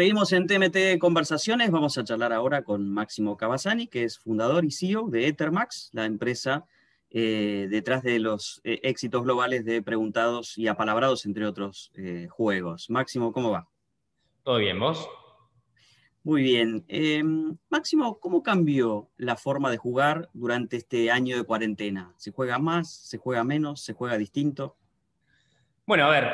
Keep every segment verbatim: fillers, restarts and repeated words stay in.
Seguimos en T M T Conversaciones, vamos a charlar ahora con Máximo Cavazzani, que es fundador y C E O de Etermax, la empresa eh, detrás de los eh, éxitos globales de Preguntados y Apalabrados, entre otros eh, juegos. Máximo, ¿cómo va? Todo bien, ¿vos? Muy bien. Eh, Máximo, ¿cómo cambió la forma de jugar durante este año de cuarentena? ¿Se juega más? ¿Se juega menos? ¿Se juega distinto? Bueno, a ver...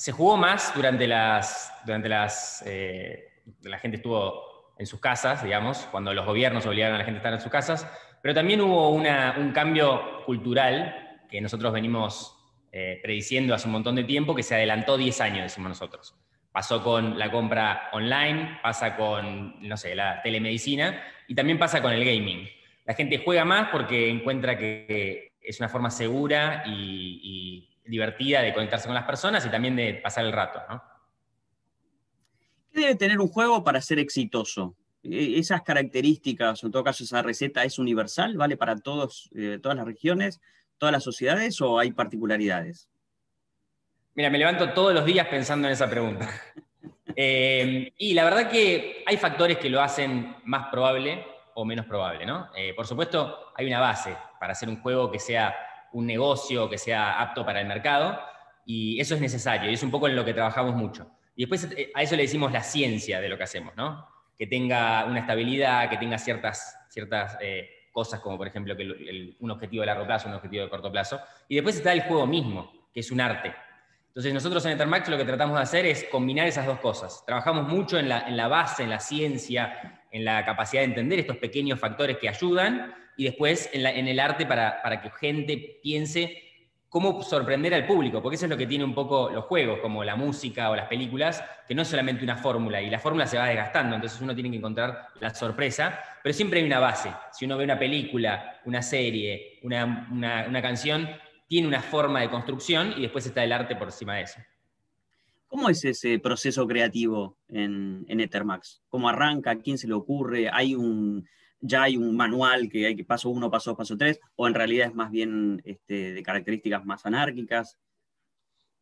Se jugó más durante las... Durante las eh, la gente estuvo en sus casas, digamos, cuando los gobiernos obligaron a la gente a estar en sus casas, pero también hubo una, un cambio cultural que nosotros venimos eh, prediciendo hace un montón de tiempo, que se adelantó diez años, decimos nosotros. Pasó con la compra online, pasa con, no sé, la telemedicina, y también pasa con el gaming. La gente juega más porque encuentra que es una forma segura y... y divertida de conectarse con las personas y también de pasar el rato, ¿no? ¿Qué debe tener un juego para ser exitoso? ¿Esas características, o en todo caso esa receta, es universal? ¿Vale para todos, eh, todas las regiones, todas las sociedades, o hay particularidades? Mira, me levanto todos los días pensando en esa pregunta. eh, y la verdad que hay factores que lo hacen más probable o menos probable, ¿no? Eh, por supuesto, hay una base para hacer un juego que sea... un negocio que sea apto para el mercado, y eso es necesario, y es un poco en lo que trabajamos mucho. Y después a eso le decimos la ciencia de lo que hacemos, ¿no? Que tenga una estabilidad, que tenga ciertas, ciertas eh, cosas, como por ejemplo que el, el, un objetivo de largo plazo, un objetivo de corto plazo, y después está el juego mismo, que es un arte. Entonces nosotros en Etermax lo que tratamos de hacer es combinar esas dos cosas. Trabajamos mucho en la, en la base, en la ciencia, en la capacidad de entender estos pequeños factores que ayudan, y después en, la, en el arte para, para que gente piense cómo sorprender al público, porque eso es lo que tiene un poco los juegos, como la música o las películas, que no es solamente una fórmula, y la fórmula se va desgastando, entonces uno tiene que encontrar la sorpresa, pero siempre hay una base. Si uno ve una película, una serie, una, una, una canción, tiene una forma de construcción, y después está el arte por encima de eso. ¿Cómo es ese proceso creativo en, en Etermax? ¿Cómo arranca? ¿A quién se le ocurre? ¿Hay un... ¿Ya hay un manual que hay que paso uno, paso dos, paso tres? ¿O en realidad es más bien este, de características más anárquicas?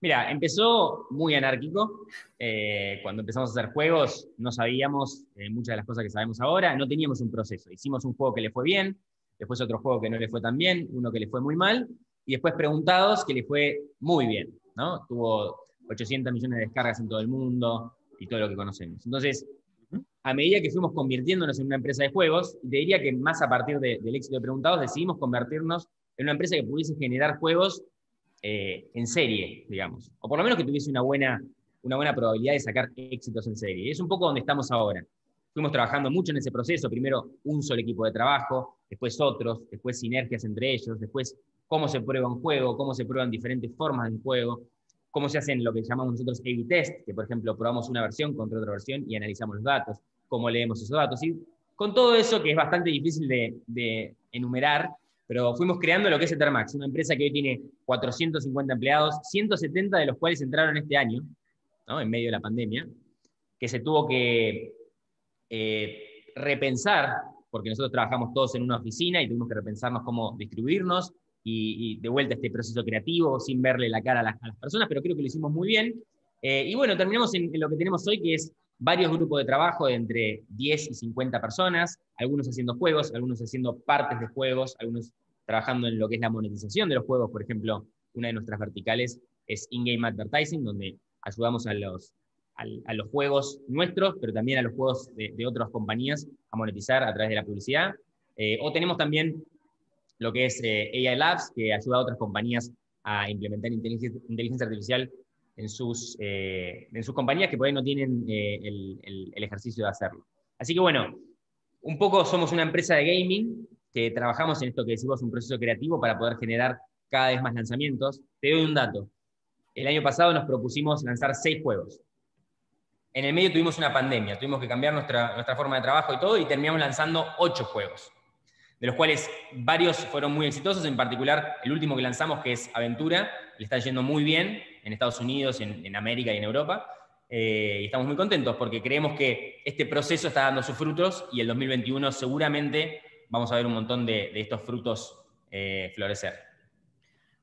Mira, empezó muy anárquico. Eh, cuando empezamos a hacer juegos, no sabíamos eh, muchas de las cosas que sabemos ahora. No teníamos un proceso. Hicimos un juego que le fue bien, después otro juego que no le fue tan bien, uno que le fue muy mal, y después Preguntados, que le fue muy bien, ¿no? Tuvo ochocientos millones de descargas en todo el mundo y todo lo que conocemos. Entonces... A medida que fuimos convirtiéndonos en una empresa de juegos, te diría que más a partir de, del éxito de Preguntados, decidimos convertirnos en una empresa que pudiese generar juegos eh, en serie, digamos. O por lo menos que tuviese una buena, una buena probabilidad de sacar éxitos en serie. Y es un poco donde estamos ahora. Fuimos trabajando mucho en ese proceso. Primero un solo equipo de trabajo, después otros, después sinergias entre ellos, después cómo se prueba un juego, cómo se prueban diferentes formas de juego, cómo se hacen lo que llamamos nosotros A B Test, que por ejemplo probamos una versión contra otra versión y analizamos los datos, cómo leemos esos datos, y con todo eso que es bastante difícil de, de enumerar, pero fuimos creando lo que es Etermax, una empresa que hoy tiene cuatrocientos cincuenta empleados, ciento setenta de los cuales entraron este año, ¿no? En medio de la pandemia, que se tuvo que eh, repensar, porque nosotros trabajamos todos en una oficina y tuvimos que repensarnos cómo distribuirnos, y, y de vuelta este proceso creativo, sin verle la cara a las, a las personas, pero creo que lo hicimos muy bien, eh, y bueno, terminamos en, en lo que tenemos hoy, que es varios grupos de trabajo de entre diez y cincuenta personas, algunos haciendo juegos, algunos haciendo partes de juegos, algunos trabajando en lo que es la monetización de los juegos. Por ejemplo, una de nuestras verticales es In-Game Advertising, donde ayudamos a los, a, a los juegos nuestros, pero también a los juegos de, de otras compañías a monetizar a través de la publicidad. Eh, o tenemos también lo que es eh, A I Labs, que ayuda a otras compañías a implementar inteligencia, inteligencia artificial en sus, eh, en sus compañías que por ahí no tienen eh, el, el, el ejercicio de hacerlo. Así que bueno, un poco somos una empresa de gaming que trabajamos en esto que decimos un proceso creativo para poder generar cada vez más lanzamientos. Te doy un dato. El año pasado nos propusimos lanzar seis juegos. En el medio tuvimos una pandemia, tuvimos que cambiar nuestra, nuestra forma de trabajo y todo, y terminamos lanzando ocho juegos, de los cuales varios fueron muy exitosos, en particular el último que lanzamos, que es Aventura, le está yendo muy bien en Estados Unidos, en, en América y en Europa, eh, y estamos muy contentos porque creemos que este proceso está dando sus frutos, y el dos mil veintiuno seguramente vamos a ver un montón de, de estos frutos eh, florecer.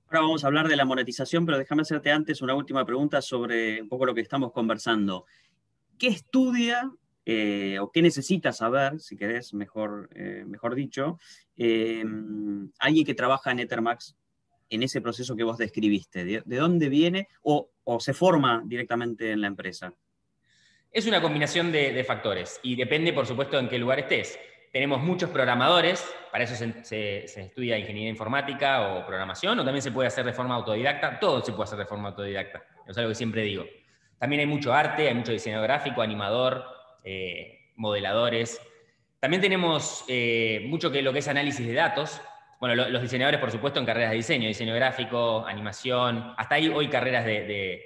Ahora vamos a hablar de la monetización, pero déjame hacerte antes una última pregunta sobre un poco lo que estamos conversando. qué estudia eh, o qué necesita saber, si querés, mejor, eh, mejor dicho, eh, alguien que trabaja en Etermax en ese proceso que vos describiste? ¿De, de dónde viene o, o se forma directamente en la empresa? Es una combinación de, de factores y depende, por supuesto, en qué lugar estés. Tenemos muchos programadores, para eso se, se, se estudia ingeniería informática o programación, o también se puede hacer de forma autodidacta, todo se puede hacer de forma autodidacta, es algo que siempre digo. También hay mucho arte, hay mucho diseño gráfico, animador, eh, modeladores. También tenemos eh, mucho que lo que es análisis de datos. Bueno, lo, los diseñadores, por supuesto, en carreras de diseño, diseño gráfico, animación, hasta ahí hoy carreras de, de,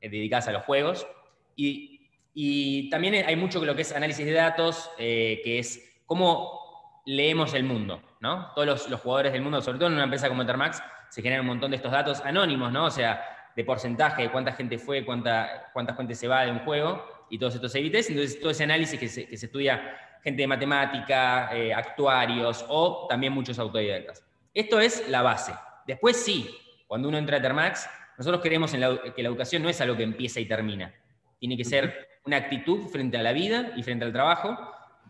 de, dedicadas a los juegos. Y, y también hay mucho que lo que es análisis de datos, eh, que es cómo leemos el mundo, ¿no? Todos los, los jugadores del mundo, sobre todo en una empresa como Etermax, se generan un montón de estos datos anónimos, ¿no? O sea, de porcentaje, de cuánta gente fue, cuánta, cuánta gente se va de un juego, y todos estos A B tests. Entonces, todo ese análisis que se, que se estudia gente de matemática, eh, actuarios, o también muchos autodidactas. Esto es la base. Después sí, cuando uno entra a Etermax, nosotros creemos en la, que la educación no es algo que empieza y termina. Tiene que ser una actitud frente a la vida y frente al trabajo,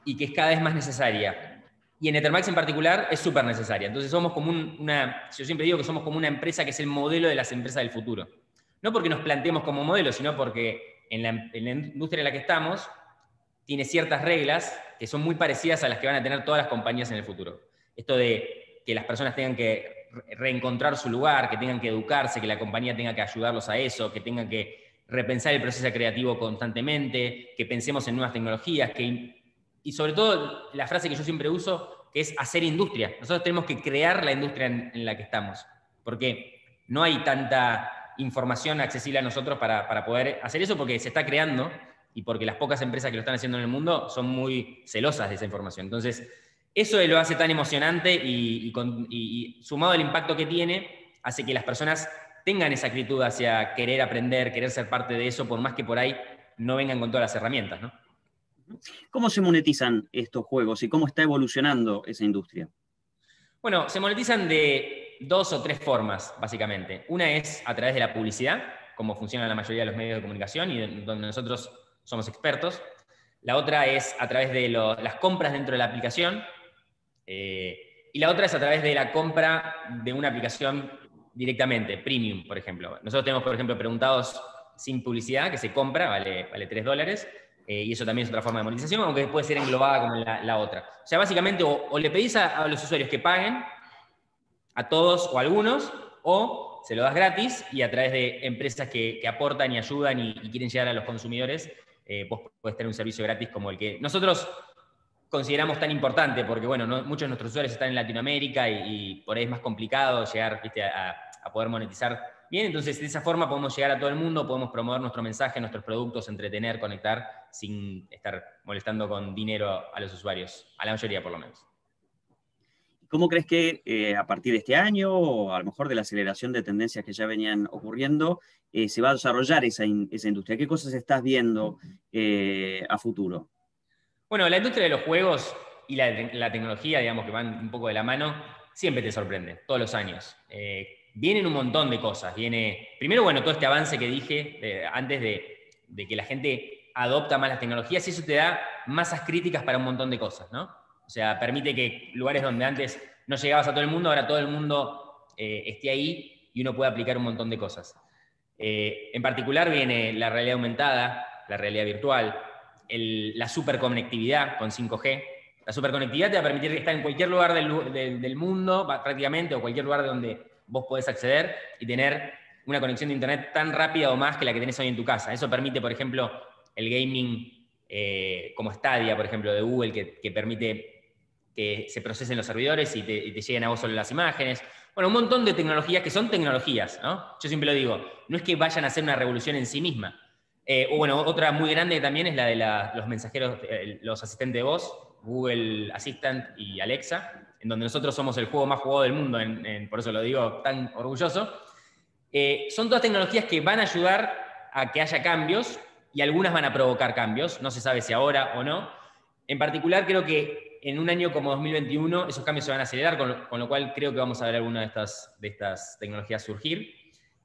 y que es cada vez más necesaria. Y en Etermax en particular es súper necesaria. Entonces somos como un, una, yo siempre digo que somos como una empresa que es el modelo de las empresas del futuro. No porque nos planteemos como modelo, sino porque en la, en la industria en la que estamos tiene ciertas reglas que son muy parecidas a las que van a tener todas las compañías en el futuro. Esto de que las personas tengan que reencontrar su lugar, que tengan que educarse, que la compañía tenga que ayudarlos a eso, que tengan que repensar el proceso creativo constantemente, que pensemos en nuevas tecnologías, que... Y sobre todo, la frase que yo siempre uso, que es hacer industria. Nosotros tenemos que crear la industria en, en la que estamos, porque no hay tanta información accesible a nosotros para, para poder hacer eso, porque se está creando, y porque las pocas empresas que lo están haciendo en el mundo son muy celosas de esa información. Entonces, eso lo hace tan emocionante, y, y, con, y, y sumado al impacto que tiene, hace que las personas tengan esa actitud hacia querer aprender, querer ser parte de eso, por más que por ahí no vengan con todas las herramientas, ¿no? ¿Cómo se monetizan estos juegos y cómo está evolucionando esa industria? Bueno, se monetizan de dos o tres formas, básicamente. Una es a través de la publicidad, como funciona la mayoría de los medios de comunicación y donde nosotros somos expertos. La otra es a través de lo, las compras dentro de la aplicación. Eh, y la otra es a través de la compra de una aplicación directamente, premium, por ejemplo. Nosotros tenemos, por ejemplo, Preguntados sin publicidad, que se compra, vale, vale tres dólares. Eh, y eso también es otra forma de monetización, aunque puede ser englobada como la, la otra. O sea, básicamente, o, o le pedís a, a los usuarios que paguen, a todos o a algunos, o se lo das gratis, y a través de empresas que, que aportan y ayudan y, y quieren llegar a los consumidores, eh, vos podés tener un servicio gratis como el que nosotros consideramos tan importante, porque bueno, no, muchos de nuestros usuarios están en Latinoamérica, y, y por ahí es más complicado llegar, ¿viste?, a, a poder monetizar. Bien, entonces de esa forma podemos llegar a todo el mundo, podemos promover nuestro mensaje, nuestros productos, entretener, conectar, sin estar molestando con dinero a los usuarios, a la mayoría por lo menos. ¿Cómo crees que eh, a partir de este año, o a lo mejor de la aceleración de tendencias que ya venían ocurriendo, eh, se va a desarrollar esa, in esa industria? ¿Qué cosas estás viendo eh, a futuro? Bueno, la industria de los juegos y la, la tecnología, digamos, que van un poco de la mano, siempre te sorprende, todos los años. Eh, Vienen un montón de cosas. Viene, primero, bueno, todo este avance que dije eh, antes de, de que la gente adopta más las tecnologías, y eso te da masas críticas para un montón de cosas, ¿no? O sea, permite que lugares donde antes no llegabas a todo el mundo, ahora todo el mundo eh, esté ahí y uno puede aplicar un montón de cosas. Eh, en particular viene la realidad aumentada, la realidad virtual, el, la superconectividad con cinco G. La superconectividad te va a permitir estar en cualquier lugar del, del, del mundo, prácticamente, o cualquier lugar de donde vos podés acceder y tener una conexión de internet tan rápida o más que la que tenés hoy en tu casa. Eso permite, por ejemplo, el gaming eh, como Stadia, por ejemplo, de Google, que, que permite que se procesen los servidores y te, y te lleguen a vos solo las imágenes. Bueno, un montón de tecnologías que son tecnologías, ¿no? Yo siempre lo digo, no es que vayan a hacer una revolución en sí misma. Eh, o bueno, otra muy grande también es la de la, los mensajeros, eh, los asistentes de voz, Google Assistant y Alexa, en donde nosotros somos el juego más jugado del mundo, en, en, por eso lo digo tan orgulloso. Eh, son todas tecnologías que van a ayudar a que haya cambios, y algunas van a provocar cambios, no se sabe si ahora o no. En particular, creo que en un año como dos mil veintiuno esos cambios se van a acelerar, con lo, con lo cual creo que vamos a ver alguna de estas, de estas tecnologías surgir,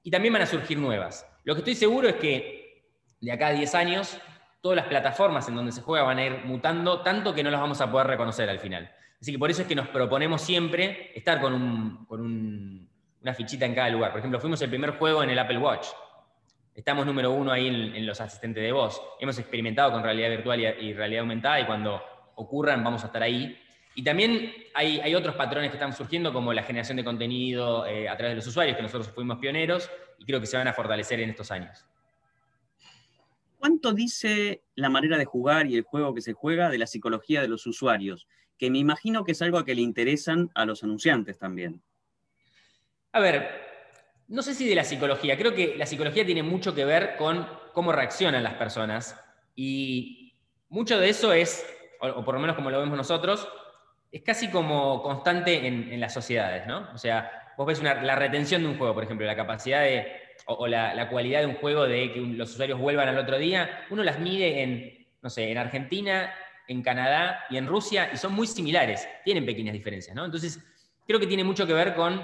y también van a surgir nuevas. Lo que estoy seguro es que de acá a diez años todas las plataformas en donde se juega van a ir mutando, tanto que no las vamos a poder reconocer al final. Así que por eso es que nos proponemos siempre estar con, un, con un, una fichita en cada lugar. Por ejemplo, fuimos el primer juego en el Apple Watch. Estamos número uno ahí en, en los asistentes de voz. Hemos experimentado con realidad virtual y, y realidad aumentada, y cuando ocurran vamos a estar ahí. Y también hay, hay otros patrones que están surgiendo, como la generación de contenido eh, a través de los usuarios, que nosotros fuimos pioneros, y creo que se van a fortalecer en estos años. ¿Cuánto dice la manera de jugar y el juego que se juega de la psicología de los usuarios? Que me imagino que es algo a que le interesan a los anunciantes también. A ver, no sé si de la psicología. Creo que la psicología tiene mucho que ver con cómo reaccionan las personas. Y mucho de eso es, o por lo menos como lo vemos nosotros, es casi como constante en, en las sociedades, ¿no? O sea, vos ves una, la retención de un juego, por ejemplo, la capacidad de, o, o la, la cualidad de un juego de que los usuarios vuelvan al otro día, uno las mide en, no sé, en Argentina, en Canadá y en Rusia, y son muy similares, tienen pequeñas diferencias, ¿no? Entonces, creo que tiene mucho que ver con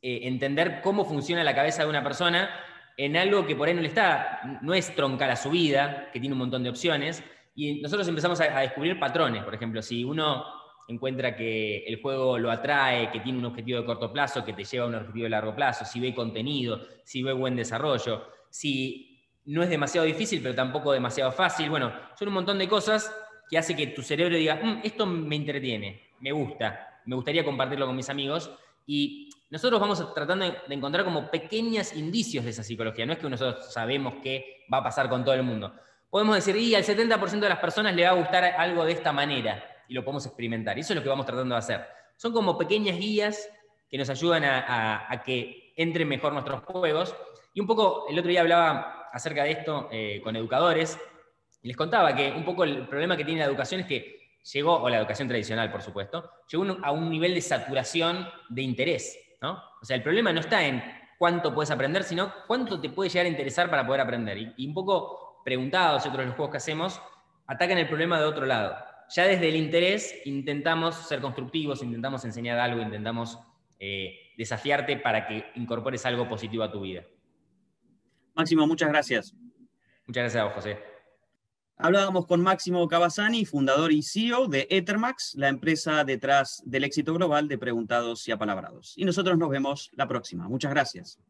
eh, entender cómo funciona la cabeza de una persona en algo que por ahí no le está, no es troncar a su vida, que tiene un montón de opciones, y nosotros empezamos a, a descubrir patrones. Por ejemplo, si uno encuentra que el juego lo atrae, que tiene un objetivo de corto plazo, que te lleva a un objetivo de largo plazo, si ve contenido, si ve buen desarrollo, si no es demasiado difícil, pero tampoco demasiado fácil. Bueno, son un montón de cosas que hace que tu cerebro diga, mmm, esto me entretiene, me gusta, me gustaría compartirlo con mis amigos. Y nosotros vamos tratando de encontrar como pequeños indicios de esa psicología. No es que nosotros sabemos qué va a pasar con todo el mundo. Podemos decir, y al setenta por ciento de las personas le va a gustar algo de esta manera, y lo podemos experimentar. Y eso es lo que vamos tratando de hacer. Son como pequeñas guías que nos ayudan a, a, a que entren mejor nuestros juegos. Y un poco, el otro día hablaba acerca de esto eh, con educadores, y les contaba que un poco el problema que tiene la educación es que llegó, o la educación tradicional, por supuesto, llegó a un nivel de saturación de interés, ¿no? O sea, el problema no está en cuánto puedes aprender, sino cuánto te puede llegar a interesar para poder aprender. Y, y un poco, Preguntados y otros de los juegos que hacemos, atacan el problema de otro lado. Ya desde el interés intentamos ser constructivos, intentamos enseñar algo, intentamos eh, desafiarte para que incorpores algo positivo a tu vida. Máximo, muchas gracias. Muchas gracias a vos, José. Hablábamos con Máximo Cavazzani, fundador y C E O de Etermax, la empresa detrás del éxito global de Preguntados y Apalabrados. Y nosotros nos vemos la próxima. Muchas gracias.